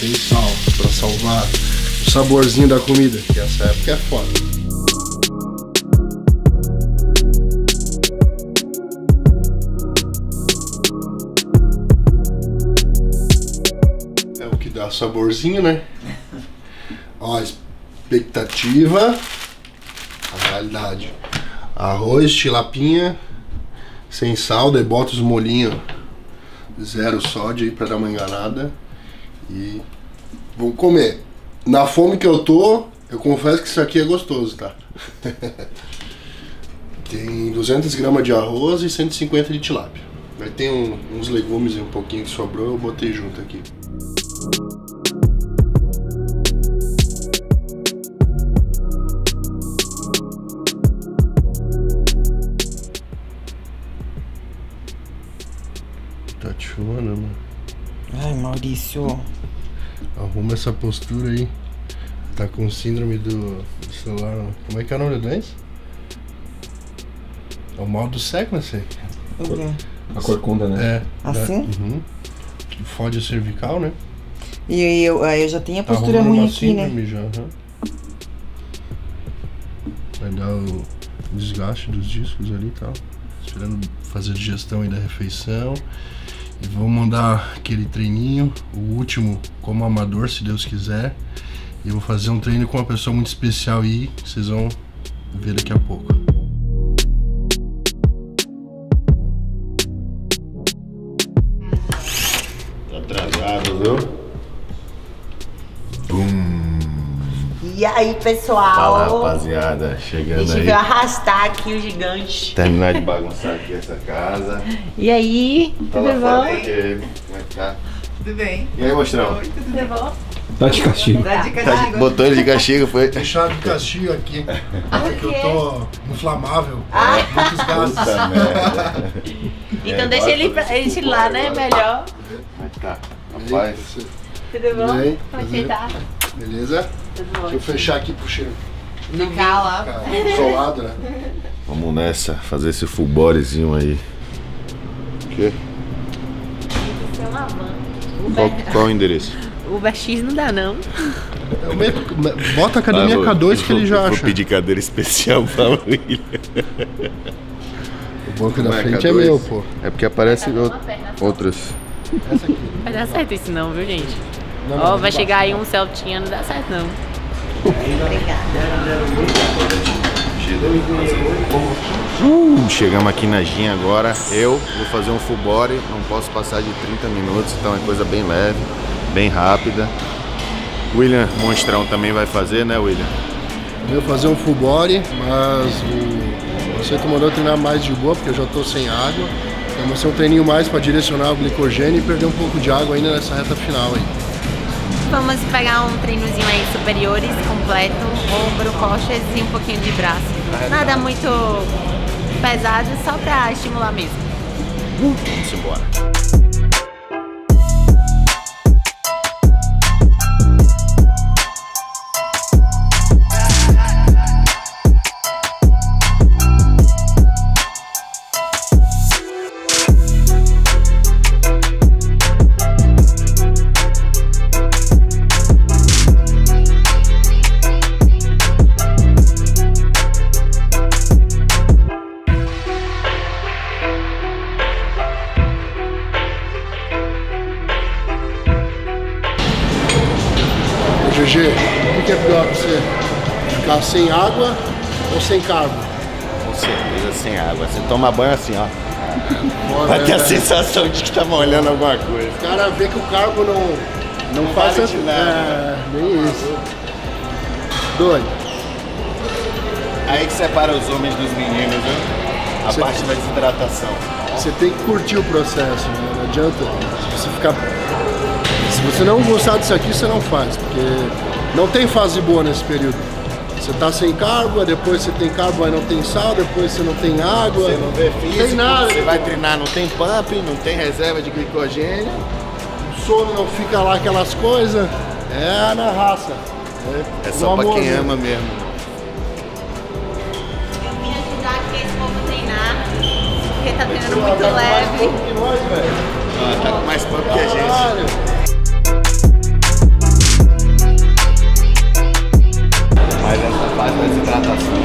linguiça e sal para salvar o saborzinho da comida, que essa época é foda. É o que dá saborzinho, né? Ó, expectativa, a realidade. Arroz, tilapinha, sem sal, daí bota os molhinhos, zero sódio aí pra dar uma enganada. E vamos comer. Na fome que eu tô, eu confesso que isso aqui é gostoso, tá? Tem 200 gramas de arroz e 150 de tilápia. Aí tem uns legumes e um pouquinho que sobrou, eu botei junto aqui. Tá te filmando, mano. Ai, Maurício. Arruma essa postura aí. Tá com síndrome do celular. Como é que é o nome do doença? É o mal do século, não sei. Uhum. A corcunda, né? É. Assim? Uhum. Fode o cervical, né? E eu já tenho a postura ruim aqui, né? Já, uhum. Vai dar o desgaste dos discos ali e tal. Esperando fazer a digestão aí da refeição. E vamos mandar aquele treininho, o último, como amador, se Deus quiser. E eu vou fazer um treino com uma pessoa muito especial aí, vocês vão ver daqui a pouco. Tá atrasado, viu? E aí, pessoal? Fala, rapaziada, chegando aí. A gente veio arrastar aqui o gigante. Terminar de bagunçar aqui essa casa. E aí, tudo bom? Como é que tá? Tudo bem. E aí, mostrão? Oi, tudo bom? Tá de castigo. Tá de castigo. Botou ele de castigo, foi. Deixado de castigo aqui. Porque eu tô inflamável. Muitos gases. Então deixa ele lá, né? Melhor. Mas tá, rapaz. Tudo bom? Pode sentar. Beleza? Deixa eu fechar aqui pro cheiro. Ligar lá. Solado, né? Vamos nessa, fazer esse full bodyzinho aí. O quê? Qual o endereço? Uber X não dá, não. Bota a academia K2 que ele já acha. Vou pedir cadeira especial pra William. O banco da frente é meu, pô. É porque aparece outras. Essa aqui. Vai dar certo isso não, viu, gente? Ó, vai chegar aí um Celtinha, não dá certo não. Obrigada. Chegamos aqui na Gin agora. Eu vou fazer um full body, não posso passar de 30 minutos, então é coisa bem leve, bem rápida. William Monstrão também vai fazer, né, William? Eu vou fazer um full body, mas você mandou treinar mais de boa, porque eu já tô sem água. Então vai ser um treininho mais para direcionar o glicogênio e perder um pouco de água ainda nessa reta final aí. Vamos pegar um treinozinho aí, superiores, completo, ombro, coxas e um pouquinho de braço. Nada muito pesado, só pra estimular mesmo. Vamos embora. O que é pior pra você? Ficar sem água ou sem carbo? Com certeza sem água. Você toma banho assim, ó. Bora, vai ter a sensação de que tá molhando alguma coisa. O cara vê que o carbo não faz vale nada. Nem isso. Doido. Aí que separa os homens dos meninos, né? A parte da desidratação. Você tem que curtir o processo, né? Não adianta você ficar... Se você não gostar disso aqui, você não faz, porque não tem fase boa nesse período. Você tá sem carbo, depois você tem carbo, aí não tem sal, depois você não tem água. Você não vê físico, não tem nada. Você vai treinar, não tem pump, não tem reserva de glicogênio. O sono não fica lá aquelas coisas. É na raça. É só pra quem ama mesmo. Eu vim ajudar aqui esse povo a treinar, porque tá treinando muito leve. Tá com mais pump que a gente. faz a desidratação.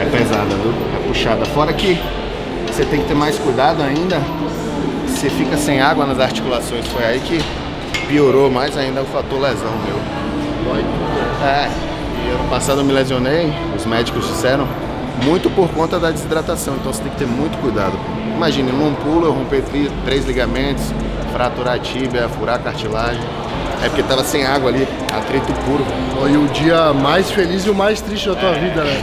É pesada, viu? É puxada. Fora que você tem que ter mais cuidado ainda. Você fica sem água nas articulações. Foi aí que piorou mais ainda o fator lesão, meu. Dói tudo. É. E ano passado eu me lesionei, os médicos disseram, muito por conta da desidratação. Então você tem que ter muito cuidado. Imagine, num pulo eu romper 3 ligamentos, fraturar a tíbia, furar a cartilagem. É porque tava sem água ali, atrito puro. E o dia mais feliz e o mais triste da tua vida, né?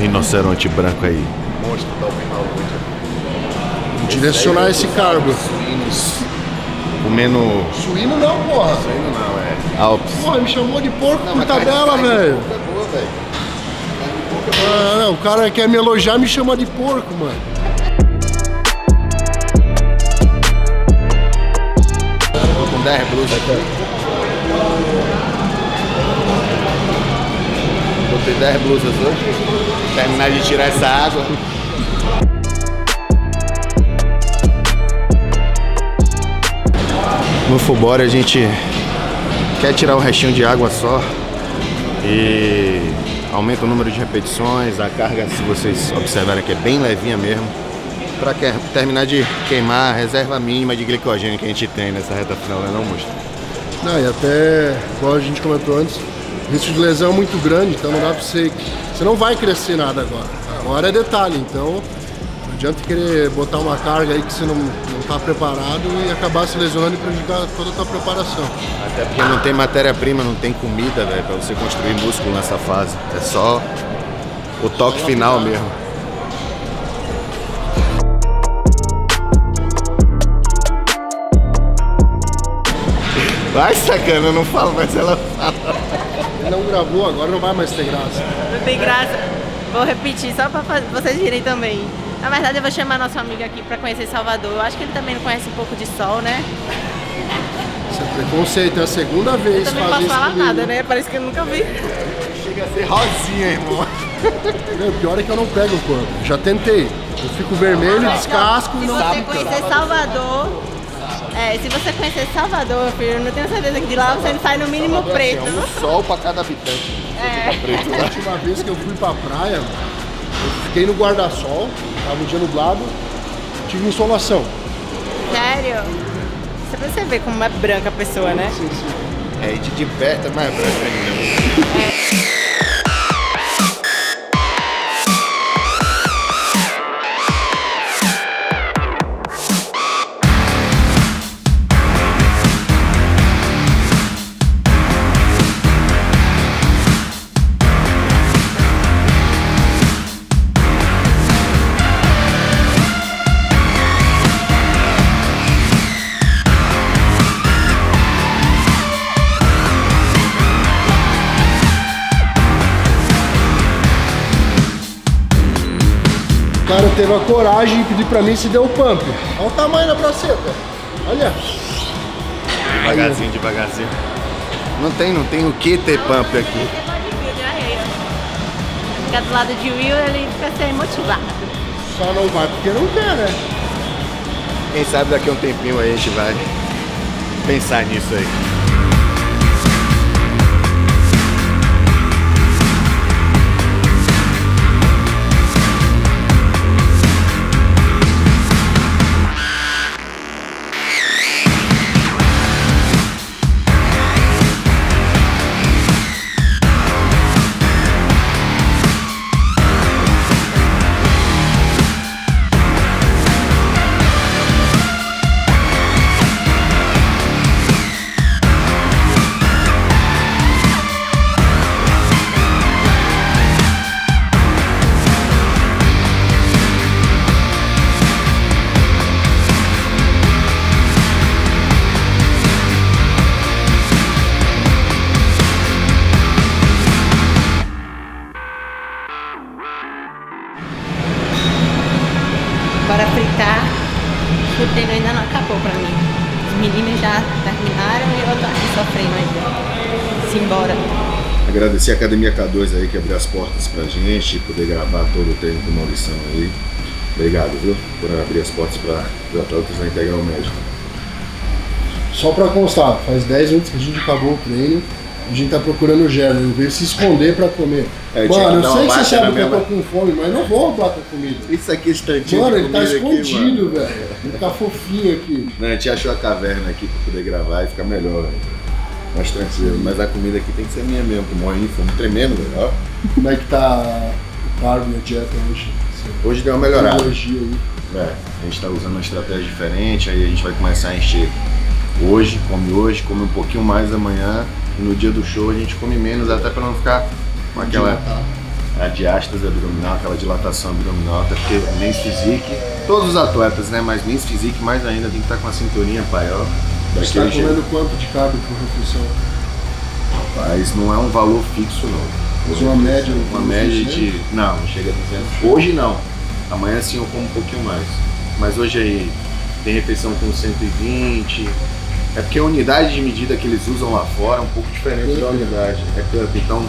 Rinoceronte branco aí. Monstro da Alpinalúdia. Direcionar esse cargo. Suínos. Comendo. Suíno não, porra. Suíno não, é. Alpes. Porra, me chamou de porco com tabela, velho. Ah, não, o cara quer me elogiar e me chama de porco, mano. Tô com 10 blusas aqui. Botei 10 blusas hoje. Terminar de tirar essa água. No full body a gente quer tirar o restinho de água só e aumenta o número de repetições, a carga, se vocês observarem que é bem levinha mesmo, para terminar de queimar a reserva mínima de glicogênio que a gente tem nessa reta final, né, não, Mostra? Não, e até, igual a gente comentou antes, o risco de lesão é muito grande, então não dá pra você... Você não vai crescer nada agora. Agora é detalhe, então não adianta querer botar uma carga aí que você não tá preparado e acabar se lesionando e prejudicar toda a tua preparação. Até porque não tem matéria-prima, não tem comida, velho, pra você construir músculo nessa fase. É só o toque final mesmo. Vai, sacana, eu não falo, mas ela fala. Não gravou, agora não vai mais ter graça. Não tem graça. Vou repetir só pra vocês virem também. Na verdade, eu vou chamar nosso amigo aqui pra conhecer Salvador. Eu acho que ele também não conhece um pouco de sol, né? Isso é preconceito, é a segunda vez. Eu também não posso falar nada, né? Parece que eu nunca vi. Chega a ser rosinha, irmão. Não, o pior é que eu não pego o corpo. Já tentei. Eu fico vermelho, não, descasco. Se não você conhecer Salvador... se você conhecer Salvador, filho, não tenho certeza que de lá você sai no mínimo Salvador, preto. Assim, um sol pra cada habitante. É. Preto. A última vez que eu fui pra praia, eu fiquei no guarda-sol, tava um dia nublado, tive insolação. Sério? Você precisa ver como é branca a pessoa, né? Sim, sim. É, e de perto é mais branca ainda. É. O cara teve a coragem de pedir pra mim se deu o pump. Olha o tamanho da braceta. Olha. Devagarzinho, devagarzinho. Não tem o que ter pump aqui. Ficar do lado de Will, ele fica sem motivado. Só não vai porque não quer, né? Quem sabe daqui a um tempinho aí a gente vai pensar nisso aí. ir embora. Agradecer a Academia K2 aí, que abriu as portas pra gente, poder gravar todo o treino com o Maurício aí. Obrigado, viu, por abrir as portas para os atletas na Integral Médica. Só para constar, faz 10 minutos que a gente acabou o treino, a gente tá procurando o Gerson, ele veio se esconder para comer. Mano, eu sei que você sabe que eu tô com fome, mas não vou roubar com comida. Isso aqui é estantinho. Mano, ele tá escondido, velho. Ele tá fofinho aqui. Não, a gente achou a caverna aqui para poder gravar e ficar melhor, velho. Mais tranquilo, mas a comida aqui tem que ser minha mesmo, que morre em fome tremendo, velho. Como é que tá o carbo na dieta hoje? Hoje deu uma melhorada. É, a gente está usando uma estratégia diferente, aí a gente vai começar a encher. Hoje, come um pouquinho mais amanhã, e no dia do show a gente come menos, até para não ficar com aquela diástase abdominal, aquela dilatação abdominal, até porque Men's Physique, todos os atletas, né, mas Men's Physique mais ainda, tem que estar com a cinturinha, pai, ó. Você está comendo quanto de carbo por refeição? Rapaz, não é um valor fixo não. Uma média, de... Não, não chega a 200. Hoje não. Amanhã sim eu como um pouquinho mais. Mas hoje aí tem refeição com 120. É porque a unidade de medida que eles usam lá fora é um pouco diferente da unidade. É cup, então,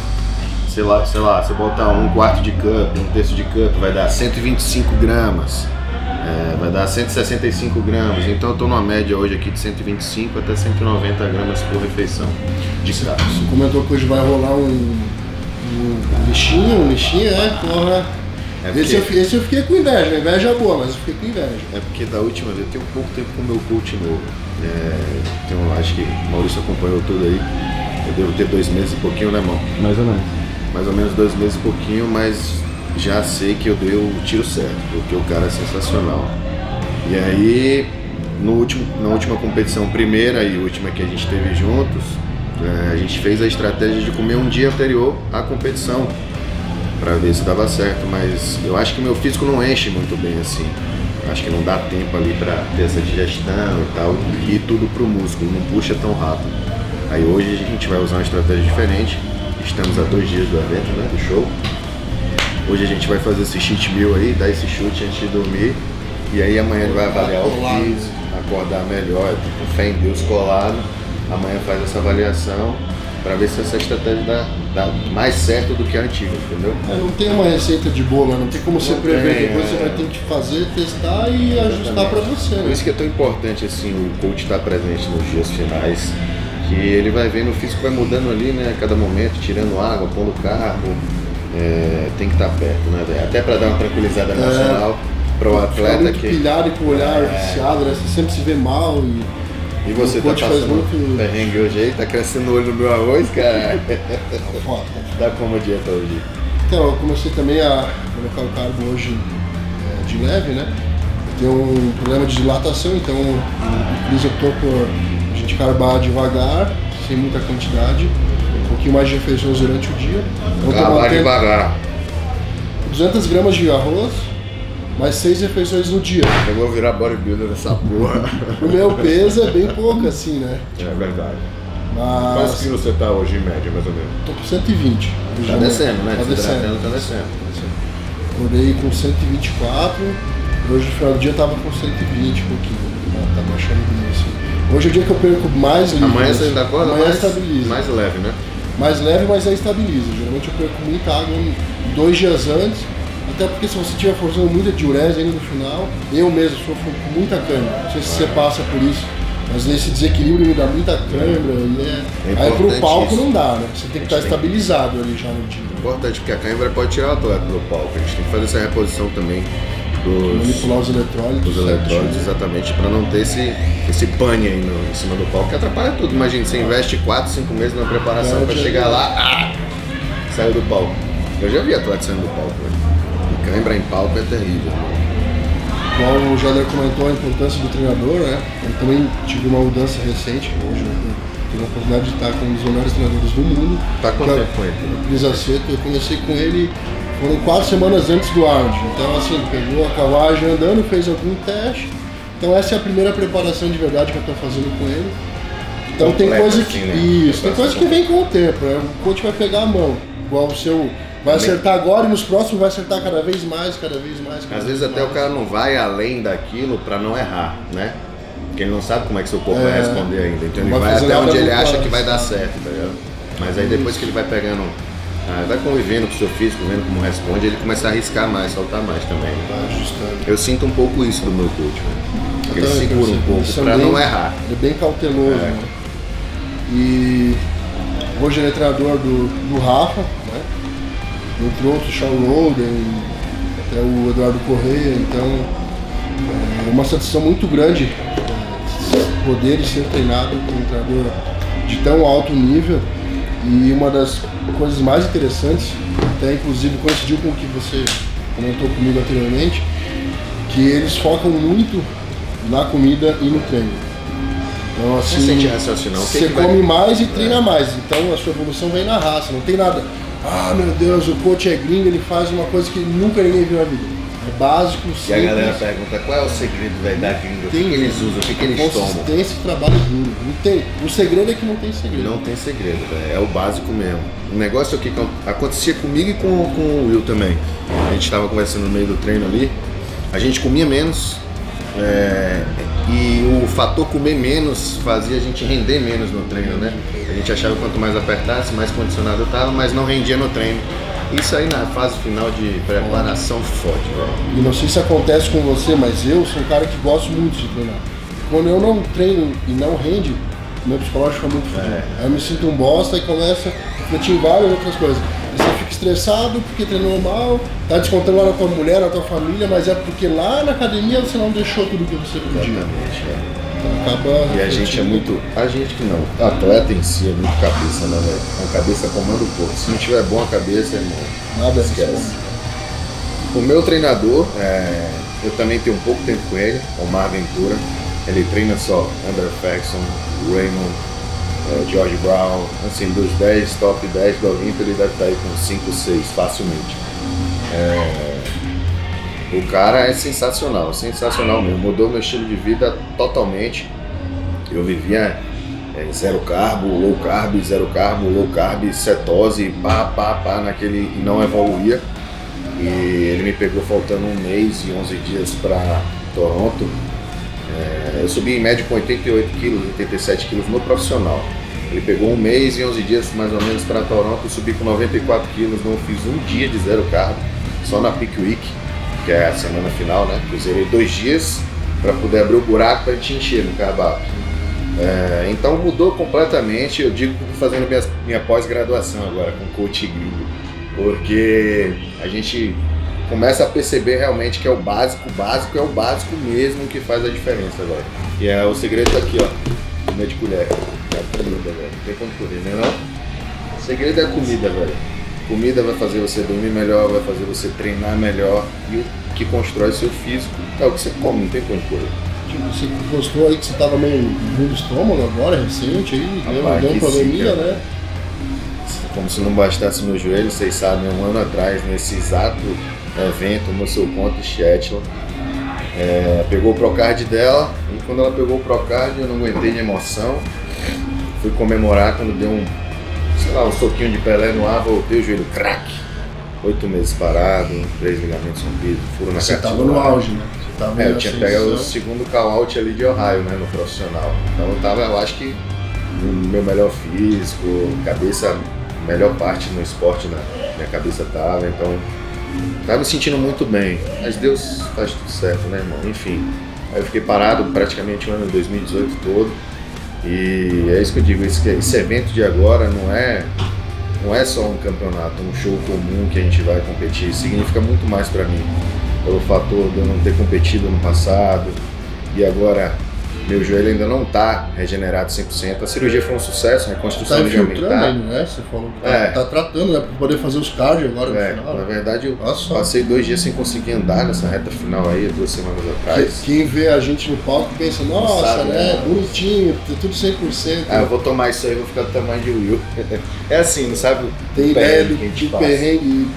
sei lá, você bota um quarto de cup, um terço de cup, vai dar 125 gramas. É, vai dar 165 gramas. Então eu tô numa média hoje aqui de 125 até 190 gramas por refeição de carbo. Você comentou que hoje vai rolar um lixinho, é, porra. É porque... esse eu fiquei com inveja, a inveja é boa, mas eu fiquei com inveja. É porque da última vez, eu tenho pouco tempo com o meu coach novo. Acho que o Maurício acompanhou tudo aí. Eu devo ter 2 meses e pouquinho, né, irmão? Mais ou menos. Mais ou menos 2 meses e pouquinho, mas já sei que eu dei o tiro certo, porque o cara é sensacional. E aí, na última competição, primeira e última que a gente teve juntos, a gente fez a estratégia de comer um dia anterior à competição para ver se dava certo, mas eu acho que meu físico não enche muito bem assim. Eu acho que não dá tempo ali para ter essa digestão e tal, e tudo pro músculo, não puxa tão rápido. Aí hoje a gente vai usar uma estratégia diferente. Estamos a 2 dias do evento, né, do show. Hoje a gente vai fazer esse cheat meal aí, dar esse chute antes de dormir, e aí amanhã ele vai avaliar o físico, acordar melhor, tipo, fé em Deus colado. Amanhã faz essa avaliação para ver se essa estratégia dá mais certo do que a antiga, entendeu? Não tem uma receita de bolo, não tem como você prever, depois você vai ter que fazer, testar e ajustar para você. Por isso que é tão importante assim o coach estar presente nos dias finais, que ele vai vendo, o físico vai mudando ali, né, a cada momento, tirando água, pondo carbo, tem que estar perto, né, velho? Até para dar uma tranquilizada emocional para o atleta que... pilhado e com o olhar viciado, né, você sempre se vê mal e... E você tá passando perrengue hoje aí? Tá crescendo o olho no meu arroz, cara? Tá como a dieta hoje? Então, eu comecei também a colocar o carbo hoje de leve, né? Eu tenho um problema de dilatação, então eu optou por a gente carbar devagar, sem muita quantidade, um pouquinho mais de refeições durante o dia. Carbar devagar. 200 gramas de arroz. Mais 6 refeições no dia. Eu vou virar bodybuilder nessa porra. O meu peso é bem pouco assim, né? É verdade. Mas... quantos quilos você tá hoje em média, mais ou menos? Tô com 120. Tá descendo, né? Tá descendo. Acordei com 124. Hoje no final do dia tava com 120 um pouquinho. Tá baixando bem assim. Hoje é o dia que eu perco mais livre. Amanhã você ainda acorda? Amanhã estabiliza. Mais leve, né? Mais leve, mas aí estabiliza. Geralmente eu perco muita água 2 dias antes. Até porque se você estiver forçando muita diurese ainda no final, eu mesmo sofro com muita câimbra. Não sei se você passa por isso, mas nesse desequilíbrio me dá muita câimbra. Aí pro palco isso. Não dá, né? Você tem que estar estabilizado ali já no dia. É importante, porque a câimbra pode tirar o atleta do palco. A gente tem que fazer essa reposição também dos... manipular os eletrólitos. Os eletrólitos, exatamente, para não ter esse pane aí em cima do palco, que atrapalha tudo. Imagina, você investe 4, 5 meses na preparação para chegar lá, saiu do palco. Eu já vi atleta saindo do palco, velho. Câimbra em palco é terrível. Como o Jader comentou, a importância do treinador, né? Eu também tive uma mudança recente. Hoje eu tive a oportunidade de estar com um dos melhores treinadores do mundo. Tá com tempo com ele? Eu comecei com ele, foram 4 semanas antes do Arnold. Então assim, pegou a cavagem andando, fez algum teste. Então essa é a primeira preparação de verdade que eu estou fazendo com ele. Então tem coisa que... isso, tem coisa que vem com o tempo, né? O coach vai pegar a mão, igual o seu... vai acertar agora e nos próximos vai acertar cada vez mais, Às vezes até o cara não vai além daquilo para não errar, né? Porque ele não sabe como é que seu corpo vai responder ainda. Então ele vai até onde ele acha que vai dar certo, tá ligado? Mas aí depois que ele vai pegando, vai convivendo com o seu físico, vendo como responde, ele começa a arriscar mais, soltar mais também. Eu sinto um pouco isso do meu coach, né? Ele segura um pouco pra não errar. É bem cauteloso, né? E hoje ele é treinador do Rafa, né? Eu trouxe o Xiaolonga, até o Eduardo Correia, então é uma satisfação muito grande poder ser treinado por um treinador de tão alto nível. E uma das coisas mais interessantes, até inclusive coincidiu com o que você comentou comigo anteriormente, que eles focam muito na comida e no treino. Então assim, você come mais e treina mais, então a sua evolução vem na raça, não tem nada. Ah, meu Deus, o coach é gringo, ele faz uma coisa que nunca ninguém viu na vida. É básico, simples. E a galera pergunta qual é o segredo da gringa, o que eles usam, o que eles tomam. Consistência e trabalho duro. Não tem. O segredo é que não tem segredo. Não tem segredo, velho. É o básico mesmo. O negócio aqui que acontecia comigo e com o Will também. A gente estava conversando no meio do treino ali, a gente comia menos, e o fator comer menos fazia a gente render menos no treino, né? A gente achava que quanto mais apertasse, mais condicionado eu tava, mas não rendia no treino. Isso aí na fase final de preparação fode, velho. E não sei se acontece com você, mas eu sou um cara que gosto muito de treinar. Quando eu não treino e não rende, meu psicológico é muito fodido. Aí eu me sinto um bosta e começa a refletir em várias outras coisas. Você fica estressado porque treinou mal, tá descontando lá na tua mulher, na tua família, mas é porque lá na academia você não deixou tudo que você podia. Exatamente, então acaba. E a gente é muito. A gente que não. O atleta em si é muito cabeça, né, velho? A cabeça comanda o corpo. Se não tiver bom a cabeça, irmão, nada esquece. O meu treinador, eu também tenho um pouco tempo com ele, Omar Ventura. Ele treina só André Faxon, Raymond, George Brown, assim, dos 10, top 10 da Olimpia, ele deve estar aí com 5, 6 facilmente. O cara é sensacional, sensacional mesmo. Mudou meu estilo de vida totalmente. Eu vivia zero carbo, low carb, cetose, pá, naquele e não evoluía. E ele me pegou faltando um mês e 11 dias para Toronto. Eu subi em média com 88 quilos, 87 quilos no profissional. Ele pegou um mês e 11 dias mais ou menos para Toronto, eu subi com 94 quilos, não fiz um dia de zero carbo, só na Peak Week, que é a semana final, né? Eu zerei 2 dias para poder abrir o buraco para te encher no cardápio. Então mudou completamente, eu digo que estou fazendo minha pós-graduação agora com coach gringo, porque a gente começa a perceber realmente que é o básico mesmo que faz a diferença, velho. E é o segredo tá aqui, ó, comida de colher, é comida, velho, não tem como correr, né não? O segredo é a comida, velho. Comida vai fazer você dormir melhor, vai fazer você treinar melhor, e o que constrói seu físico é o que você come, não tem como correr. Tipo, você gostou aí que você tava meio ruim do estômago agora, recente aí, deu um probleminha, né? Como se não bastasse meu joelho, vocês sabem, 1 ano atrás, nesse exato evento, no seu conto, Shetila, pegou o Procard dela, e quando ela pegou o Procard eu não aguentei de emoção, fui comemorar, quando deu um, sei lá, um soquinho de Pelé no ar, voltei o joelho, craque! 8 meses parado, 3 ligamentos rompidos, furo na cartilagem. Você tava no auge, né? Você tava eu tinha pegado o 2º call-out ali de Ohio, né, no profissional, então eu tava, eu acho que no meu melhor físico, cabeça, melhor parte no esporte, na minha cabeça tava, então tava me sentindo muito bem, mas Deus faz tudo certo, né, irmão? Enfim, aí eu fiquei parado praticamente o ano de 2018 todo, e é isso que eu digo, esse evento de agora não é só um campeonato, um show comum que a gente vai competir, significa muito mais pra mim, pelo fator de eu não ter competido no passado, e agora meu joelho ainda não tá regenerado 100%, a cirurgia foi um sucesso, a reconstrução ligamentar, né? Você falou que tá tratando, né, para poder fazer os cardio agora no final. Na verdade eu passei 2 dias sem conseconseguir andar nessa reta final aí, 2 semanas atrás. Quem vê a gente no palco pensa, nossa, sabe, né, bonitinho, tudo 100%. Eu vou tomar isso aí, vou ficar do tamanho de Will. É assim, não sabe? Tem ideia do perrengue,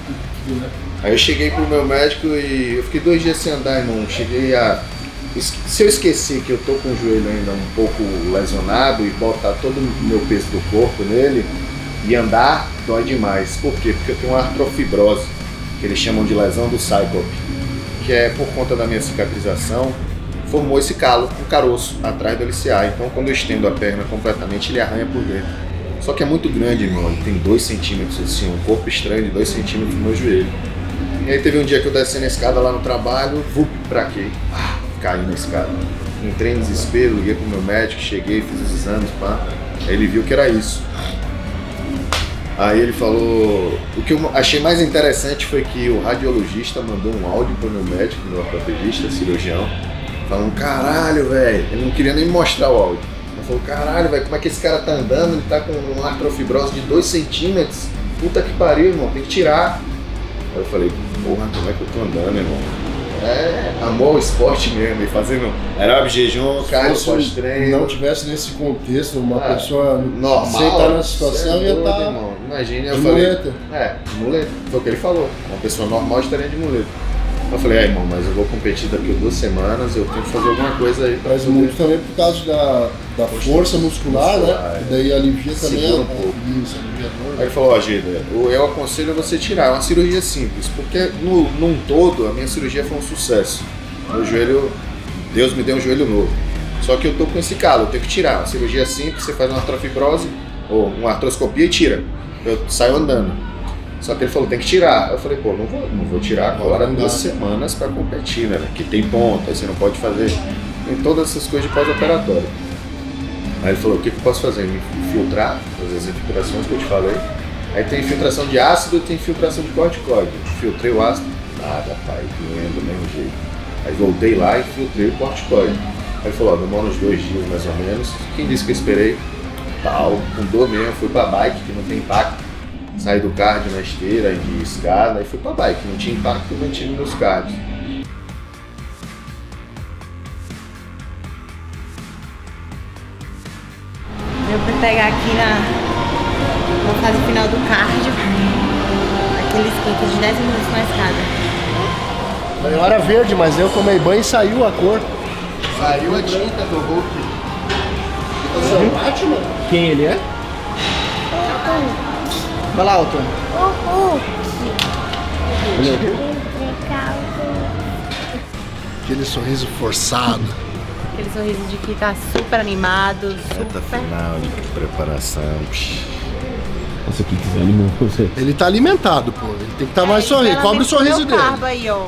né? Aí eu cheguei pro meu médico e eu fiquei 2 dias sem andar, irmão, cheguei a... Se eu esquecer que eu tô com o joelho ainda um pouco lesionado e botar todo o meu peso do corpo nele e andar, dói demais. Por quê? Porque eu tenho uma artrofibrose, que eles chamam de lesão do cyclope, que é por conta da minha cicatrização, formou esse calo, um caroço atrás do LCA. Então quando eu estendo a perna completamente, ele arranha por dentro. Só que é muito grande, mano. Tem 2 centímetros, assim, um corpo estranho de 2 centímetros no meu joelho. E aí teve um dia que eu descendo a escada lá no trabalho, vup, braquei. Ah, caí na escada. Entrei em desespero, liguei pro meu médico, cheguei, fiz os exames, pá. Aí ele viu que era isso. Aí ele falou... O que eu achei mais interessante foi que o radiologista mandou um áudio pro meu médico, meu ortopedista, cirurgião, falando, caralho, velho, ele não queria nem mostrar o áudio. Ele falou, caralho, velho, como é que esse cara tá andando? Ele tá com uma artrofibrose de 2 centímetros. Puta que pariu, irmão, tem que tirar. Aí eu falei, porra, como é que eu tô andando, irmão? É, amor ao esporte mesmo, e fazendo aeróbico, jejum, cardio, pós-treino. Se não tivesse nesse contexto, uma pessoa normal, sem estar na situação, ia estar... Irmão. Imagina, eu falei... Muleta. É, muleta, foi o que ele falou. Uma pessoa normal estaria de muleta. Eu falei, é, irmão, mas eu vou competir daqui a 2 semanas, eu tenho que fazer alguma coisa aí. Mas muito também por causa da força muscular, né? É. Daí alivia também um pouco. Aí ele falou, ó, Gida, eu aconselho você tirar, é uma cirurgia simples, porque num todo a minha cirurgia foi um sucesso. Meu joelho, Deus me deu um joelho novo. Só que eu tô com esse calo, eu tenho que tirar. Uma cirurgia simples, você faz uma artrofibrose, ou uma artroscopia e tira. Eu saio andando. Só que ele falou, tem que tirar. Eu falei, pô, não vou tirar agora 2 semanas pra competir, né? Que tem ponta, aí você não pode fazer. Tem todas essas coisas de pós-operatório. Aí ele falou, o que eu posso fazer? Me infiltrar, fazer as infiltrações que eu te falei. Aí tem infiltração de ácido e tem infiltração de corticoide. Filtrei o ácido, nada, pai, doendo do mesmo jeito. Aí voltei lá e filtrei o corticoide. Aí ele falou, ó, demora uns 2 dias mais ou menos. Quem disse que eu esperei? Tal, com dor mesmo, fui pra bike, que não tem impacto. Saí do cardio na esteira, de escada, e fui pra bike. Não tinha impacto, não tinha nos cardios. Deu pra pegar aqui na fase final do cardio. Aquele esquenta de 10 minutos na escada. Na hora verde, mas eu tomei banho e saiu a cor. Saiu a tinta do Hulk. Quem ele é? Vai lá, Otto. O Hulk. Aquele sorriso forçado. Aquele sorriso de que tá super animado. Reta final de preparação. Nossa, que desanimou você. Ele tá alimentado, pô. Ele tem que estar mais sorriso. Cobre o sorriso dele. Aí, ó.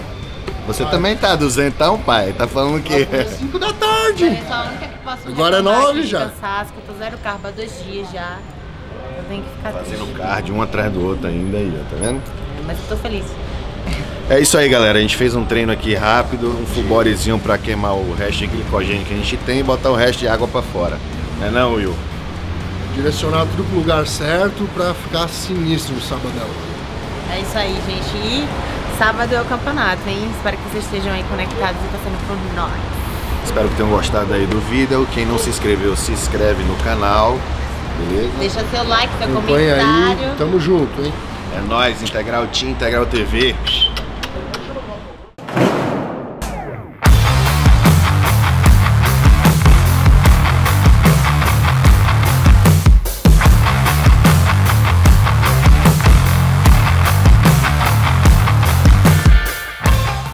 Você também tá duzentão, pai? Tá falando o quê? 5 da tarde. É, só a única que posso agora é 9 já. Eu tô zero carbo há 2 dias já. Eu tenho que ficar fazendo cardio um atrás do outro ainda aí, ó, tá vendo? Mas eu tô feliz. É isso aí, galera. A gente fez um treino aqui rápido, um full bodyzinho pra queimar o resto de glicogênio que a gente tem e botar o resto de água pra fora. Não é não, Will? Direcionar tudo pro lugar certo pra ficar sinistro o sabadão. É isso aí, gente. E sábado é o campeonato, hein? Espero que vocês estejam aí conectados e passando por nós. Espero que tenham gostado aí do vídeo. Quem não se inscreveu, se inscreve no canal. Beleza? Deixa seu like, seu comentário. Aí, tamo junto, hein? É nóis, Integral Team, Integral TV.